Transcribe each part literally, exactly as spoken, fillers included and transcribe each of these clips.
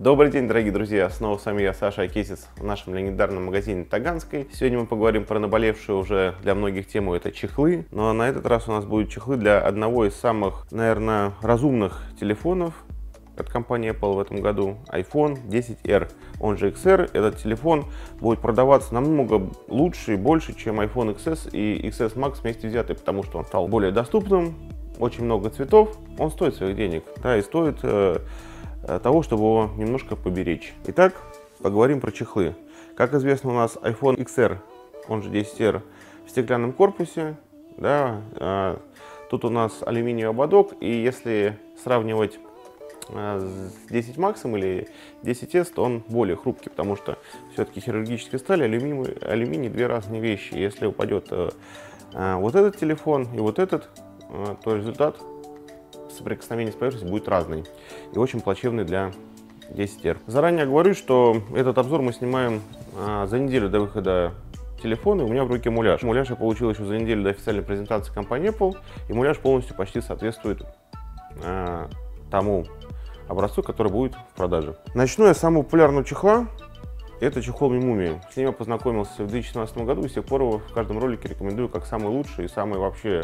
Добрый день, дорогие друзья, снова с вами я, Саша iCases, в нашем легендарном магазине Таганской. Сегодня мы поговорим про наболевшую уже для многих тему, это чехлы. Но на этот раз у нас будут чехлы для одного из самых, наверное, разумных телефонов от компании Apple в этом году, iPhone десять эр, он же икс эр. Этот телефон будет продаваться намного лучше и больше, чем iPhone икс эс и икс эс макс вместе взятые, потому что он стал более доступным, очень много цветов, он стоит своих денег, да, и стоит э, того, чтобы его немножко поберечь. Итак, поговорим про чехлы. Как известно, у нас iPhone икс эр, он же десять эр, в стеклянном корпусе, да, э, тут у нас алюминиевый ободок, и если сравнивать с десять максом или десять эс, то он более хрупкий, потому что все-таки хирургические стали, алюминий, алюминий две разные вещи. Если упадет э, э, вот этот телефон и вот этот, э, то результат соприкосновения с поверхностью будет разный и очень плачевный для десять эр. Заранее говорю, что этот обзор мы снимаем э, за неделю до выхода телефон, и у меня в руке муляж. Муляж я получил еще за неделю до официальной презентации компании Apple, и муляж полностью почти соответствует э, тому образцу, который будет в продаже. Начну я с самого популярного чехла. Это чехол Memumi. С ним я познакомился в две тысячи шестнадцатом году и с тех пор его в каждом ролике рекомендую как самый лучший и самый вообще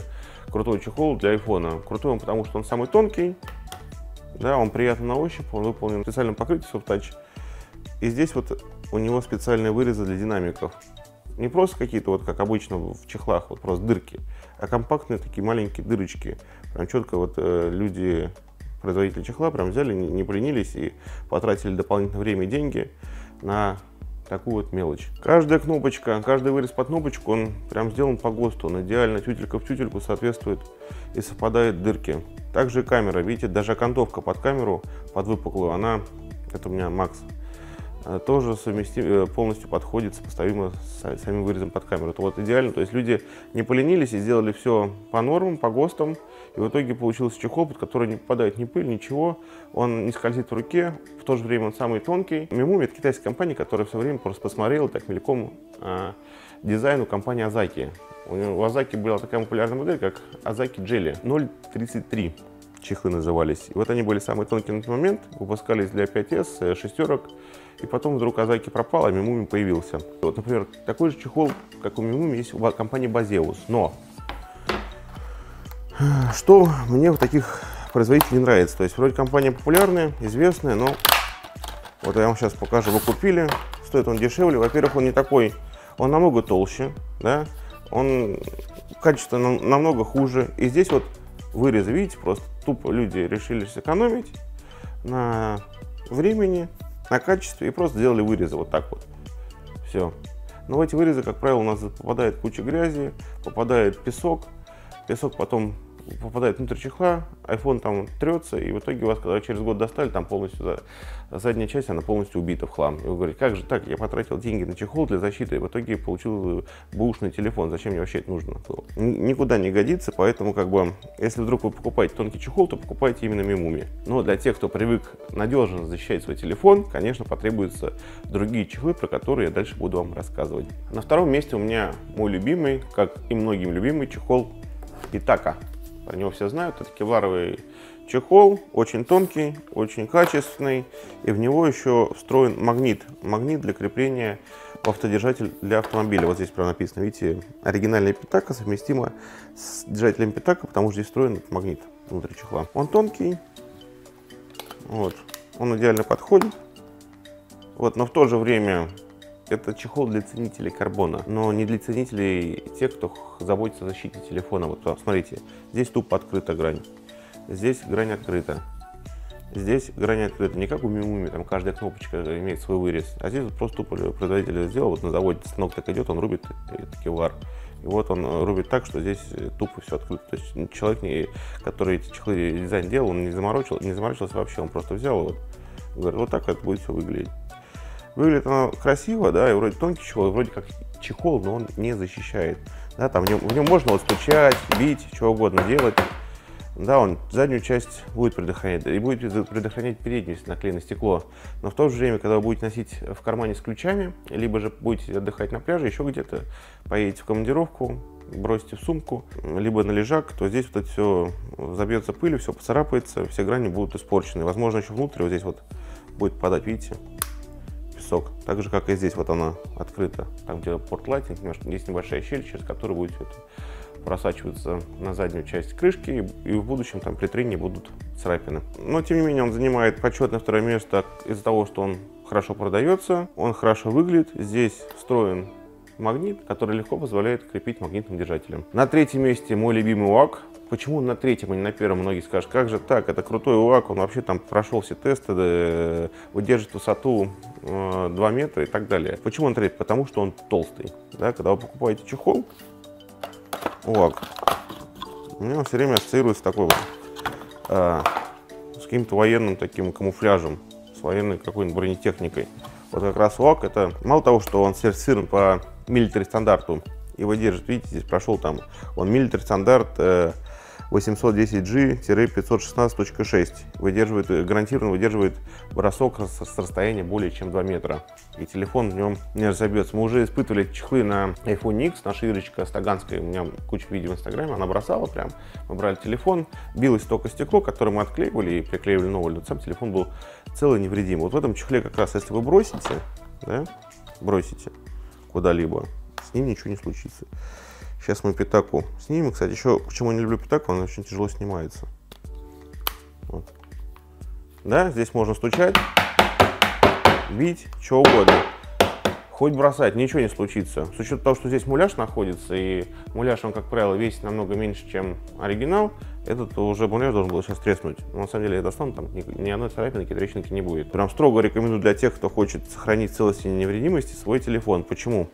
крутой чехол для iPhone. Крутой он, потому что он самый тонкий, да, он приятный на ощупь, он выполнен в специальном покрытии Soft Touch. И здесь вот у него специальные вырезы для динамиков. Не просто какие-то, вот как обычно в чехлах, вот просто дырки, а компактные такие маленькие дырочки. Прям четко вот э, люди... производители чехла прям взяли, не поленились и потратили дополнительное время и деньги на такую вот мелочь. Каждая кнопочка, каждый вырез под кнопочку, он прям сделан по ГОСТу, он идеально тютелька в тютельку соответствует и совпадает дырки. Также и камера, видите, даже окантовка под камеру, под выпуклую, она, это у меня Max, тоже совместим, полностью подходит, сопоставимо с самим вырезом под камеру. Это вот идеально, то есть люди не поленились и сделали все по нормам, по ГОСТам, и в итоге получился чехол, под который не попадает ни пыль, ничего, он не скользит в руке, в то же время он самый тонкий. Memumi — это китайская компания, которая все время просто посмотрела так мельком э, дизайну компании Ozaki. У Ozaki была такая популярная модель, как Ozaki Jelly ноль тридцать три. Чехлы назывались. И вот они были самые тонкие на тот момент, выпускались для пять эс, шестерок, и потом вдруг Ozaki пропал, а Memumi появился. Вот, например, такой же чехол, как у Memumi, есть у компании Baseus. Но что мне в таких производителей нравится? То есть вроде компания популярная, известная, но вот я вам сейчас покажу, его купили, стоит он дешевле. Во-первых, он не такой, он намного толще, да, он качество намного хуже. И здесь вот вырезы, видите, просто тупо люди решили сэкономить на времени, на качестве и просто сделали вырезы вот так вот. Все. Но в эти вырезы, как правило, у нас попадает куча грязи, попадает песок, песок потом попадает внутрь чехла, iPhone там трется, и в итоге у вас, когда через год достали, там полностью задняя часть, она полностью убита в хлам. И вы говорите, как же так, я потратил деньги на чехол для защиты, и в итоге получил бэушный телефон, зачем мне вообще это нужно было? Никуда не годится, поэтому, как бы, если вдруг вы покупаете тонкий чехол, то покупайте именно Memumi. Но для тех, кто привык надежно защищать свой телефон, конечно, потребуются другие чехлы, про которые я дальше буду вам рассказывать. На втором месте у меня мой любимый, как и многим любимый, чехол Pitaka. Про него все знают, это кевларовый чехол, очень тонкий, очень качественный, и в него еще встроен магнит, магнит для крепления в автодержатель для автомобиля. Вот здесь прямо написано, видите, оригинальная Pitaka совместима с держателем Pitaka, потому что здесь встроен магнит внутри чехла. Он тонкий, вот, он идеально подходит, вот, но в то же время это чехол для ценителей карбона, но не для ценителей тех, кто заботится о защите телефона. Вот смотрите, здесь тупо открыта грань, здесь грань открыта, здесь грань открыта. Не как у Memumi, там каждая кнопочка имеет свой вырез, а здесь вот просто тупо производитель сделал, вот на заводе станок так идет, он рубит кевлар. И вот он рубит так, что здесь тупо все открыто. То есть человек, который эти чехлы дизайн делал, он не заморочил, не заморочился вообще, он просто взял и вот, говорит, вот так это будет все выглядеть. Выглядит оно красиво, да, и вроде тонкий чехол, и вроде как чехол, но он не защищает. Да, там в нем, в нем можно вот стучать, бить, чего угодно делать. Да, он заднюю часть будет предохранять, и будет предохранять переднюю, если наклеено стекло. Но в то же время, когда вы будете носить в кармане с ключами, либо же будете отдыхать на пляже, еще где-то поедете в командировку, бросите в сумку, либо на лежак, то здесь вот это все забьется пылью, все поцарапается, все грани будут испорчены. Возможно, еще внутрь вот здесь вот будет падать, видите, песок. Так же, как и здесь, вот она открыта, там, где порт-лайтинг, немножко есть небольшая щель, через которую будет вот просачиваться на заднюю часть крышки, и в будущем там при трении будут царапины. Но, тем не менее, он занимает почетное второе место из-за того, что он хорошо продается, он хорошо выглядит, здесь встроен магнит, который легко позволяет крепить магнитным держателем. На третьем месте мой любимый УАГ. Почему на третьем, а не на первом? Многие скажут, как же так, это крутой УАГ, он вообще там прошел все тесты, удержит высоту два метра и так далее. Почему он третий? Потому что он толстый. Да, когда вы покупаете чехол УАГ, у меня он все время ассоциируется такой вот, а, с каким-то военным таким камуфляжем, с военной какой-нибудь бронетехникой. Вот как раз УАГ, это мало того, что он сертифицирован по милитари стандарту, его держит, видите, здесь прошел там, он милитари стандарт восемьсот десять джи пятьсот шестнадцать точка шесть, выдерживает, гарантированно выдерживает бросок с расстояния более чем два метра, и телефон в нем не разобьется. Мы уже испытывали чехлы на айфон икс, наша Ирочка с Таганской, у меня куча видео в инстаграме, она бросала прям, мы брали телефон, билось только стекло, которое мы отклеивали и приклеивали новое, но сам телефон был целый, невредим. Вот в этом чехле как раз, если вы бросите, да, бросите куда-либо, с ним ничего не случится. Сейчас мы Питаку снимем. Кстати, еще почему я не люблю Питаку, она очень тяжело снимается. Вот. Да, здесь можно стучать, бить, что угодно. Хоть бросать, ничего не случится. С учетом того, что здесь муляж находится, и муляж, он, как правило, весит намного меньше, чем оригинал, этот уже муляж должен был сейчас треснуть. Но на самом деле я достану, там ни одной царапинки, трещинки не будет. Прям строго рекомендую для тех, кто хочет сохранить целость и невредимость свой телефон. Почему?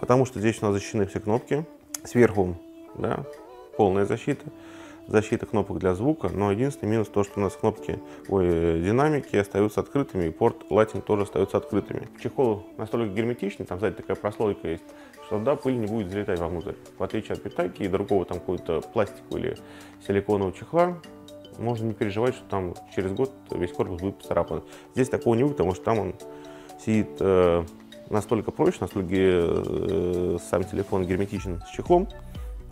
Потому что здесь у нас защищены все кнопки. Сверху, да, полная защита, защита кнопок для звука, но единственный минус то, что у нас кнопки, ой, динамики остаются открытыми, и порт лайтинг тоже остаются открытыми. Чехол настолько герметичный, там сзади такая прослойка есть, что да, пыль не будет залетать вовнутрь. В отличие от Питаки и другого там какого-то пластика или силиконового чехла, можно не переживать, что там через год весь корпус будет поцарапан. Здесь такого не будет, потому что там он сидит э, настолько прочно, настолько э, сам телефон герметичен с чехлом,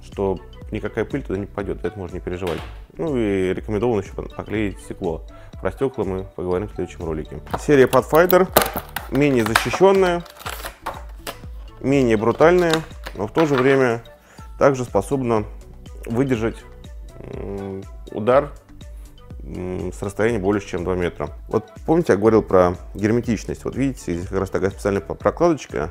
что никакая пыль туда не попадет, это можно не переживать. Ну и рекомендовано еще поклеить стекло. Про стекла мы поговорим в следующем ролике. Серия Pathfinder менее защищенная, менее брутальная, но в то же время также способна выдержать удар с расстояния более чем два метра. Вот помните, я говорил про герметичность. Вот видите, здесь как раз такая специальная прокладочка,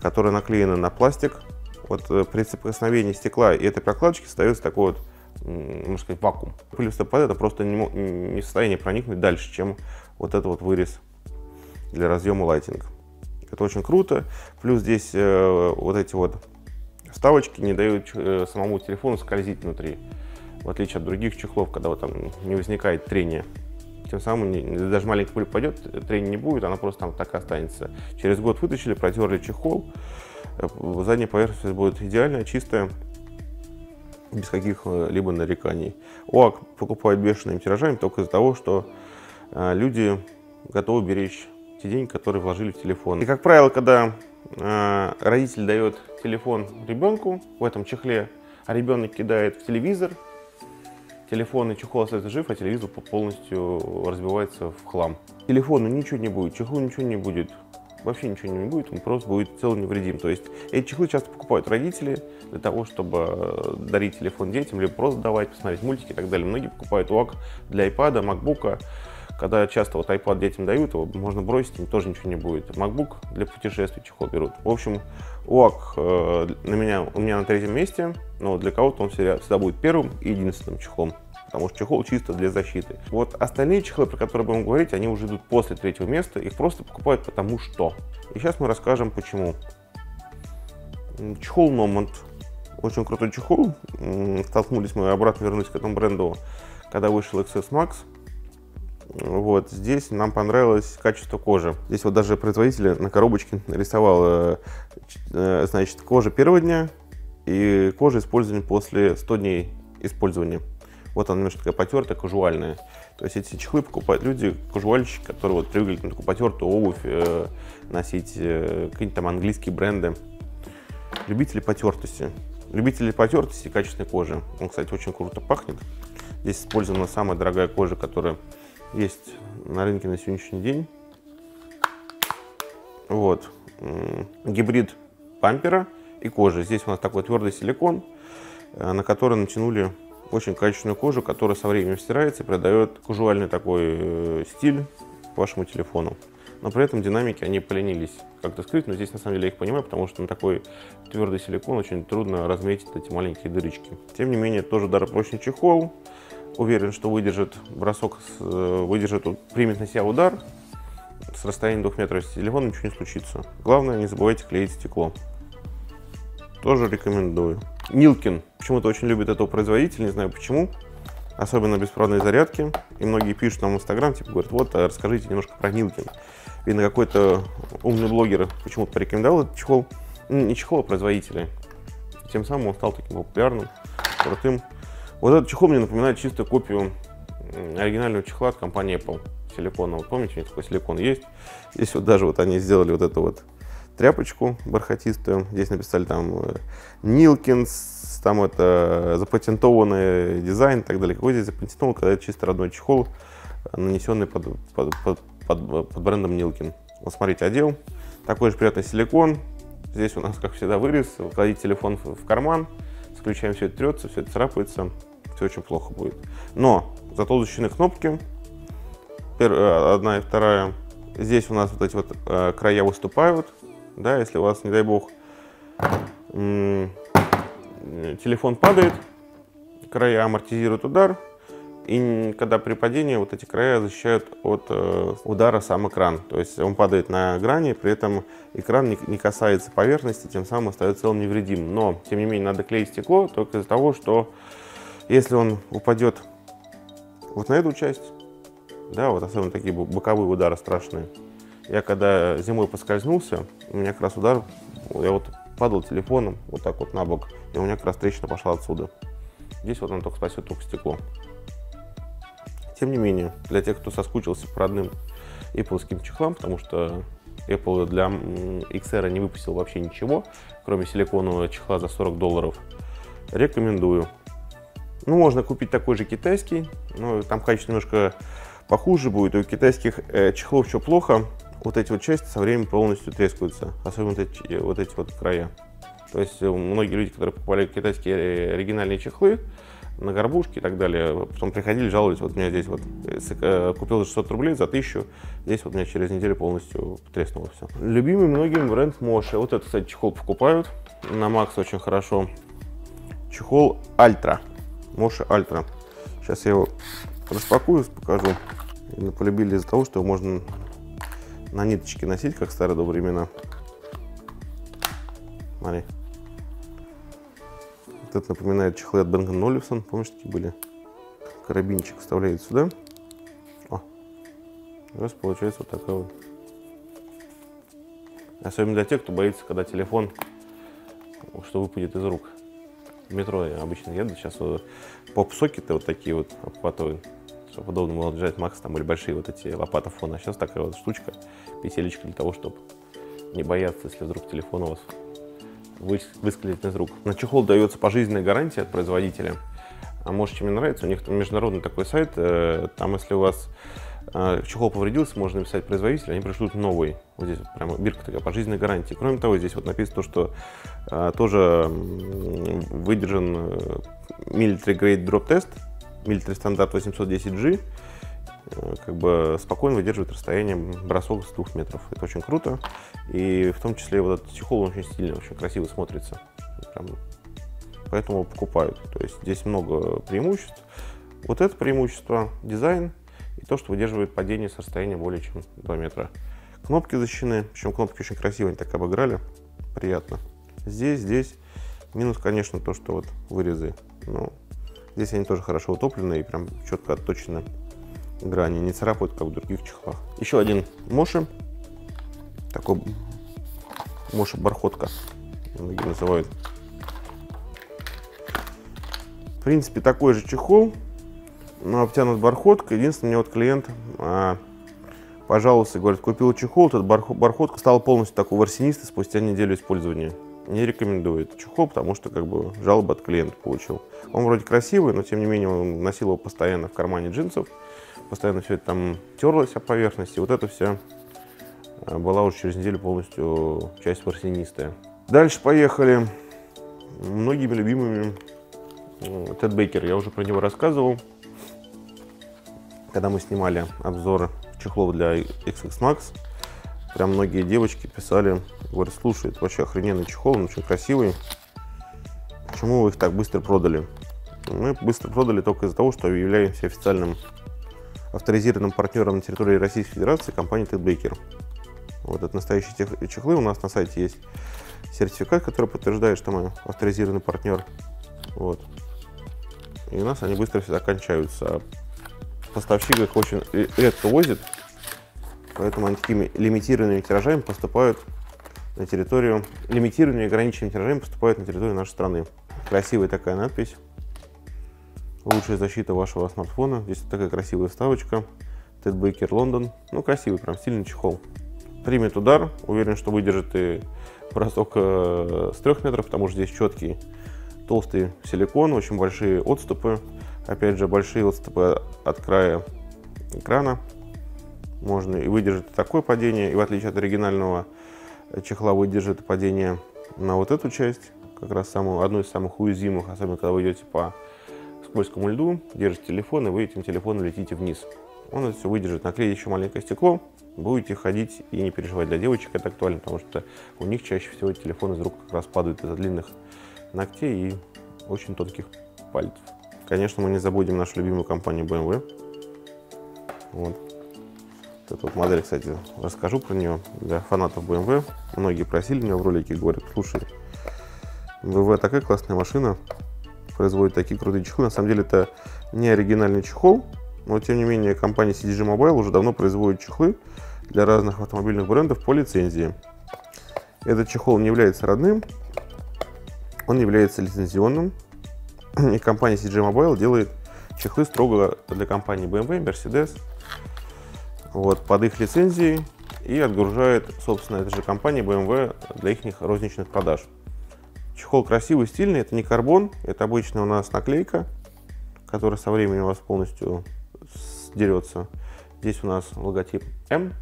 которая наклеена на пластик. Вот при соприкосновении стекла и этой прокладочки остается такой вот, можно сказать, вакуум. Пыль вступает, это просто не, не в состоянии проникнуть дальше, чем вот этот вот вырез для разъема лайтинг. Это очень круто. Плюс здесь э, вот эти вот вставочки не дают э, самому телефону скользить внутри, в отличие от других чехлов, когда вот там не возникает трения. Тем самым, не, даже маленькая пыль пойдет, трения не будет, она просто там так останется. Через год вытащили, протерли чехол, задняя поверхность будет идеальная, чистая, без каких-либо нареканий. УАГ покупают бешеными тиражами только из-за того, что люди готовы беречь те деньги, которые вложили в телефон. И, как правило, когда родитель дает телефон ребенку в этом чехле, а ребенок кидает в телевизор, телефон и чехол остается жив, а телевизор полностью разбивается в хлам. Телефону ничего не будет, чехлу ничего не будет, вообще ничего не будет, он просто будет целый невредим. То есть эти чехлы часто покупают родители для того, чтобы дарить телефон детям, либо просто давать, посмотреть мультики и так далее. Многие покупают УАГ для iPad, MacBook, когда часто вот iPad детям дают, его можно бросить, им тоже ничего не будет. MacBook для путешествий чехол берут. В общем, УАГ на меня, у меня на третьем месте, но для кого-то он всегда, всегда будет первым и единственным чехлом, потому что чехол чисто для защиты. Вот остальные чехлы, про которые будем говорить, они уже идут после третьего места, их просто покупают потому что. И сейчас мы расскажем почему. Чехол Nomad, очень крутой чехол, столкнулись мы, обратно вернулись к этому бренду, когда вышел икс эс макс. Вот здесь нам понравилось качество кожи. Здесь вот даже производитель на коробочке нарисовал, значит, кожа первого дня и кожа использования после сто дней использования. Вот она немножко такая потертая, кажуальная. То есть эти чехлы покупают люди, кажуальщики, которые вот привыкли на такую потертую обувь э, носить, э, какие-нибудь там английские бренды. Любители потертости. Любители потертости и качественной кожи. Он, кстати, очень круто пахнет. Здесь использована самая дорогая кожа, которая есть на рынке на сегодняшний день. Вот. Гибрид бампера и кожи. Здесь у нас такой твердый силикон, на который натянули очень качественную кожу, которая со временем стирается и придает казуальный такой стиль вашему телефону. Но при этом динамики, они поленились как-то скрыть, но здесь на самом деле я их понимаю, потому что на такой твердый силикон очень трудно разметить эти маленькие дырочки. Тем не менее, тоже даропрочный чехол. Уверен, что выдержит бросок, выдержит, примет на себя удар. С расстояния двух метров с телефона ничего не случится. Главное, не забывайте клеить стекло. Тоже рекомендую. Ниллкин почему-то очень любит этого производителя, не знаю почему. Особенно беспроводные зарядки. И многие пишут нам в Инстаграм, типа говорят, вот, расскажите немножко про Ниллкин. Видно, какой-то умный блогер почему-то порекомендовал этот чехол. Не чехол, а производителя. Тем самым он стал таким популярным, крутым. Вот этот чехол мне напоминает чисто копию оригинального чехла от компании Apple. Силикона. Вот помните, у них такой силикон есть. Здесь вот даже вот они сделали вот эту вот тряпочку бархатистую. Здесь написали там Ниллкинс, там это запатентованный дизайн и так далее. Какой здесь запатентован, когда это чисто родной чехол, нанесенный под, под, под, под, под брендом Ниллкин. Вот смотрите, одел. Такой же приятный силикон. Здесь у нас, как всегда, вырез. Кладите телефон в карман, с ключами все это трется, все это царапается. Все очень плохо будет. Но зато защищены кнопки. Одна и вторая. Здесь у нас вот эти вот э, края выступают, да, если у вас, не дай бог, э, телефон падает, края амортизируют удар, и когда при падении вот эти края защищают от э, удара сам экран, то есть он падает на грани, при этом экран не, не касается поверхности, тем самым остается целым невредим, но, тем не менее, надо клеить стекло только из-за того, что если он упадет вот на эту часть, да, вот особенно такие боковые удары страшные. Я когда зимой поскользнулся, у меня как раз удар, я вот падал телефоном вот так вот на бок, и у меня как раз трещина пошла отсюда. Здесь вот он только спасет только стекло. Тем не менее, для тех, кто соскучился по родным Apple-ским чехлам, потому что Apple для икс эр не выпустил вообще ничего, кроме силиконового чехла за сорок долларов, рекомендую. Ну, можно купить такой же китайский, но там качество немножко похуже будет. У китайских э, чехлов все плохо. Вот эти вот части со временем полностью трескаются. Особенно вот эти, вот эти вот края. То есть многие люди, которые покупали китайские оригинальные чехлы на горбушке и так далее, потом приходили, жаловались. Вот у меня здесь вот э, купил за шестьсот рублей, за тысячу. Здесь вот у меня через неделю полностью треснуло все. Любимый многим бренд Moshi. Вот этот, кстати, чехол покупают. На Макс очень хорошо. Чехол Альтра. Moshi Altra. Сейчас я его распакую, покажу. Полюбили из-за того, что его можно на ниточке носить, как в старые добрые времена. Смотри. Вот это напоминает чехлы от Бэнг энд Олufsen. Помнишь, такие были? Карабинчик вставляет сюда. О. Раз получается вот такая вот. Особенно для тех, кто боится, когда телефон, что выпадет из рук. В метро я обычно еду, сейчас вот поп-сокеты вот такие вот обхватываю, чтобы удобно было держать Макс, там были большие вот эти лопатофоны, а сейчас такая вот штучка, петелечка для того, чтобы не бояться, если вдруг телефон у вас выскользнет из рук. На чехол дается пожизненная гарантия от производителя. А может, чем мне нравится, у них там международный такой сайт, там если у вас чехол повредился, можно написать производителю, они пришлют новый. Вот здесь вот прямо бирка такая, пожизненная гарантия. Кроме того, здесь вот написано, что а, тоже выдержан military grade drop test, military стандарт восемьсот десять джи, как бы спокойно выдерживает расстояние бросок с двух метров. Это очень круто. И в том числе вот этот чехол очень стильный, очень красиво смотрится. Прям. Поэтому его покупают. То есть здесь много преимуществ. Вот это преимущество дизайн. И то, что выдерживает падение с расстояния более чем два метра. Кнопки защищены, причем кнопки очень красиво, они так обыграли, приятно. Здесь, здесь, минус, конечно, то, что вот вырезы, но здесь они тоже хорошо утоплены и прям четко отточены грани, не царапают, как в других чехлах. Еще один Moshi, такой Moshi бархотка, многие называют. В принципе, такой же чехол. Но обтянут бархотка. Единственное, мне вот клиент а, пожаловался, говорит, купил чехол, этот бархотка стала полностью такой ворсинистой спустя неделю использования. Не рекомендую этот чехол, потому что как бы жалобы от клиента получил. Он вроде красивый, но тем не менее он носил его постоянно в кармане джинсов, постоянно все это там терлось о поверхности. Вот это все была уже через неделю полностью часть ворсинистая. Дальше поехали. Многими любимыми Тед Бейкер. Я уже про него рассказывал, когда мы снимали обзор чехлов для икс икс макс. Прям многие девочки писали, говорят, слушай, это вообще охрененный чехол, он очень красивый. Почему вы их так быстро продали? Мы быстро продали только из-за того, что являемся официальным авторизированным партнером на территории Российской Федерации компании Ted Baker. Вот это настоящие чехлы. У нас на сайте есть сертификат, который подтверждает, что мы авторизированный партнер. Вот. И у нас они быстро все заканчиваются. Поставщик их очень редко возит, поэтому они такими лимитированными тиражами поступают на территорию, лимитированными и ограниченными тиражами поступают на территорию нашей страны. Красивая такая надпись. Лучшая защита вашего смартфона. Здесь вот такая красивая вставочка. Ted Baker London. Ну, красивый, прям стильный чехол. Примет удар. Уверен, что выдержит и бросок с трех метров, потому что здесь четкий, толстый силикон, очень большие отступы. Опять же, большие отступы от края экрана. Можно и выдержит такое падение, и в отличие от оригинального чехла выдержит падение на вот эту часть, как раз самую, одну из самых уязвимых, особенно когда вы идете по скользкому льду, держите телефон, и вы этим телефоном летите вниз. Он это все выдержит. Наклеить еще маленькое стекло, будете ходить и не переживать. Для девочек это актуально, потому что у них чаще всего телефон из рук как раз падает из-за длинных ногтей и очень тонких пальцев. Конечно, мы не забудем нашу любимую компанию бэ эм вэ. Вот. Вот эту вот модель, кстати, расскажу про нее для фанатов бэ эм вэ. Многие просили меня в ролике, говорят, слушай, бэ эм вэ такая классная машина, производит такие крутые чехлы. На самом деле это не оригинальный чехол, но тем не менее компания си джи Mobile уже давно производит чехлы для разных автомобильных брендов по лицензии. Этот чехол не является родным, он является лицензионным. И компания си джи Mobile делает чехлы строго для компаний бэ эм вэ, Mercedes, вот, под их лицензией, и отгружает, собственно, эта же компания бэ эм вэ для их розничных продаж. Чехол красивый, стильный, это не карбон, это обычная у нас наклейка, которая со временем у вас полностью сдерется. Здесь у нас логотип эм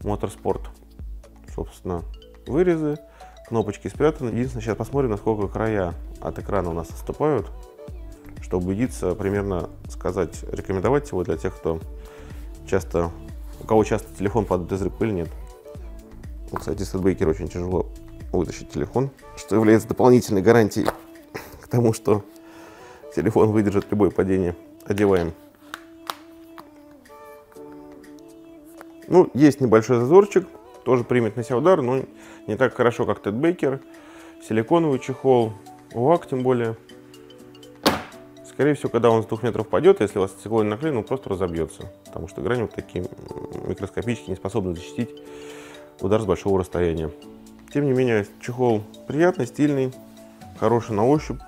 Motorsport, собственно, вырезы. Кнопочки спрятаны. Единственное, сейчас посмотрим, насколько края от экрана у нас отступают, чтобы убедиться, примерно сказать, рекомендовать его для тех, кто часто, у кого часто телефон падает из рук или нет. Вот, кстати, с Ted Baker очень тяжело вытащить телефон, что является дополнительной гарантией к тому, что телефон выдержит любое падение. Одеваем. Ну, есть небольшой зазорчик. Тоже примет на себя удар, но не так хорошо, как Ted Baker. Силиконовый чехол, ю эй джи тем более. Скорее всего, когда он с двух метров пойдет, если у вас стекло не наклеено, он просто разобьется. Потому что грани вот такие микроскопические не способны защитить удар с большого расстояния. Тем не менее, чехол приятный, стильный, хороший на ощупь.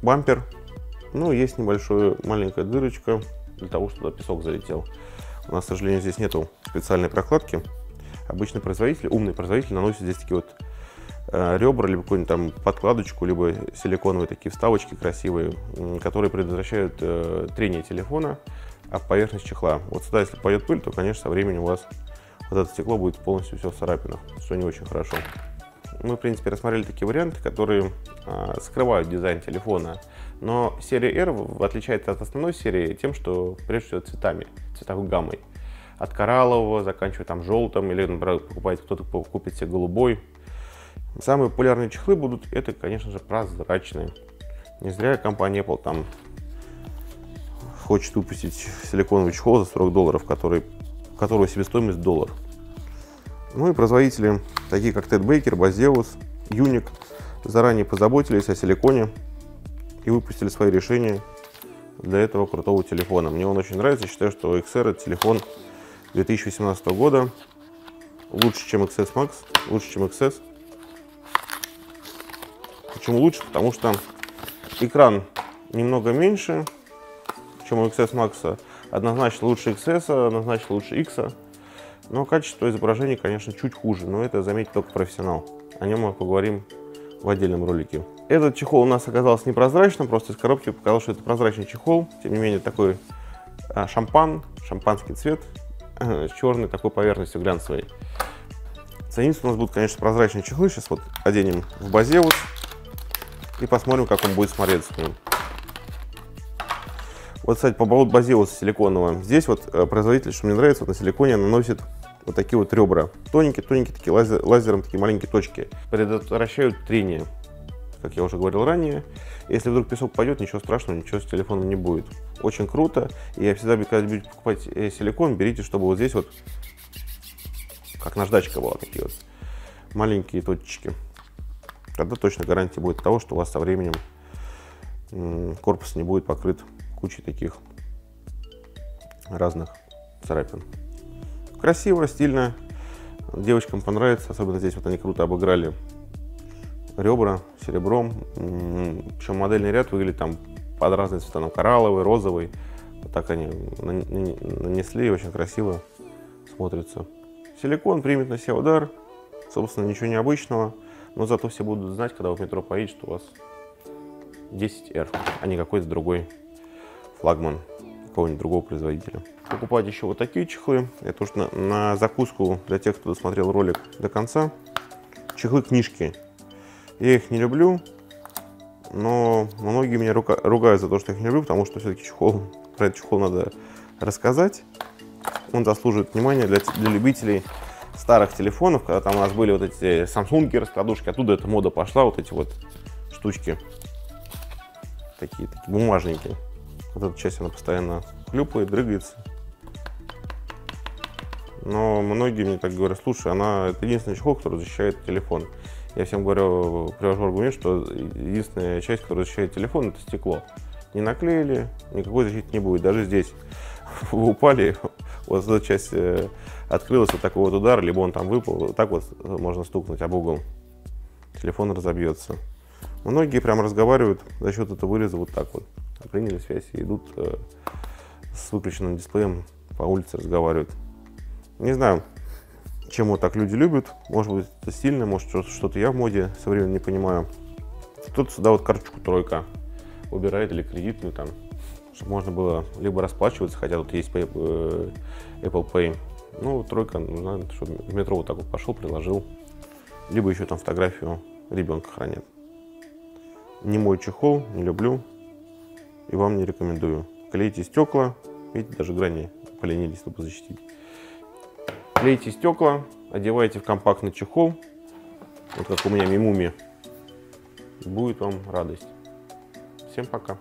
Бампер. Ну, есть небольшая маленькая дырочка для того, чтобы песок залетел. У нас, к сожалению, здесь нету специальной прокладки. Обычно производитель, умный производитель наносит здесь такие вот э, ребра, либо какую-нибудь там подкладочку, либо силиконовые такие вставочки красивые, которые предотвращают э, трение телефона об поверхность чехла. Вот сюда, если пойдет пыль, то, конечно, со временем у вас вот это стекло будет полностью все в царапинах, что не очень хорошо. Мы, в принципе, рассмотрели такие варианты, которые э, скрывают дизайн телефона. Но серия R отличается от основной серии тем, что, прежде всего, цветами, цветовой гаммой. От кораллового, заканчивая там желтым, или, например, покупаете, кто-то купит себе голубой. Самые популярные чехлы будут, это, конечно же, прозрачные. Не зря компания Apple там хочет выпустить силиконовый чехол за сорок долларов, который, которого себестоимость доллар. Ну и производители, такие как Ted Baker, Baseus, Unic, заранее позаботились о силиконе и выпустили свои решения для этого крутого телефона. Мне он очень нравится, считаю, что икс эр это телефон две тысячи восемнадцатого года, лучше, чем икс эс макс, лучше, чем икс эс. Почему лучше? Потому что экран немного меньше, чем у икс эс макс, однозначно лучше икс эс, однозначно лучше X, но качество изображения, конечно, чуть хуже, но это заметит только профессионал. О нем мы поговорим в отдельном ролике. Этот чехол у нас оказался непрозрачным, просто из коробки показал, что это прозрачный чехол, тем не менее такой шампан, шампанский цвет, с черной такой поверхностью глянцевой. Цениться у нас будут, конечно, прозрачные чехлы. Сейчас вот оденем в Baseus и посмотрим, как он будет смотреться к ним. Вот, кстати, по поводу Baseus силиконового. Здесь вот производитель, что мне нравится, вот на силиконе наносит вот такие вот ребра. Тоненькие-тоненькие, такие лазер, лазером такие маленькие точки. Предотвращают трение, как я уже говорил ранее. Если вдруг песок пойдет, ничего страшного, ничего с телефоном не будет. Очень круто. И я всегда, когда будете покупать силикон, берите, чтобы вот здесь вот, как наждачка была, такие вот маленькие точечки. Тогда точно гарантия будет того, что у вас со временем корпус не будет покрыт кучей таких разных царапин. Красиво, стильно. Девочкам понравится. Особенно здесь вот они круто обыграли ребра серебром. Причем модельный ряд выглядит там под разные цвета. Там коралловый, розовый. Вот так они нанесли. Очень красиво смотрится. Силикон примет на себя удар. Собственно, ничего необычного. Но зато все будут знать, когда вы в метро поедете, что у вас десять эр, а не какой-то другой флагман какого-нибудь другого производителя. Покупать еще вот такие чехлы. Это уж на, на закуску для тех, кто досмотрел ролик до конца. Чехлы-книжки. Я их не люблю, но многие меня рука, ругают за то, что я их не люблю, потому что все-таки чехол, про этот чехол надо рассказать. Он заслуживает внимания для, для любителей старых телефонов, когда там у нас были вот эти Samsung раскладушки, оттуда эта мода пошла, вот эти вот штучки, такие, такие бумажники. Вот эта часть, она постоянно хлюпает, дрыгается. Но многие мне так говорят: слушай, она это единственный чехол, который защищает телефон. Я всем говорю, привожу аргумент, что единственная часть, которая защищает телефон, это стекло. Не наклеили, никакой защиты не будет. Даже здесь вы упали, вот эта часть открылась от такого вот удара, либо он там выпал, вот так вот можно стукнуть об угол. Телефон разобьется. Многие прям разговаривают за счет этого выреза вот так вот. Приняли связь и идут э, с выключенным дисплеем по улице, разговаривают. Не знаю, чем вот так люди любят. Может быть, это сильно, может, что-то я в моде со временем не понимаю. Кто-то сюда вот карточку тройка убирает или кредитную там, чтобы можно было либо расплачиваться, хотя тут есть Apple Pay. Ну, тройка нужна, чтобы в метро вот так вот пошел, приложил. Либо еще там фотографию ребенка хранят. Не мой чехол, не люблю. И вам не рекомендую. Клейте стекла. Видите, даже грани поленились, чтобы защитить. Клейте стекла, одевайте в компактный чехол. Вот как у меня Memumi. Будет вам радость. Всем пока.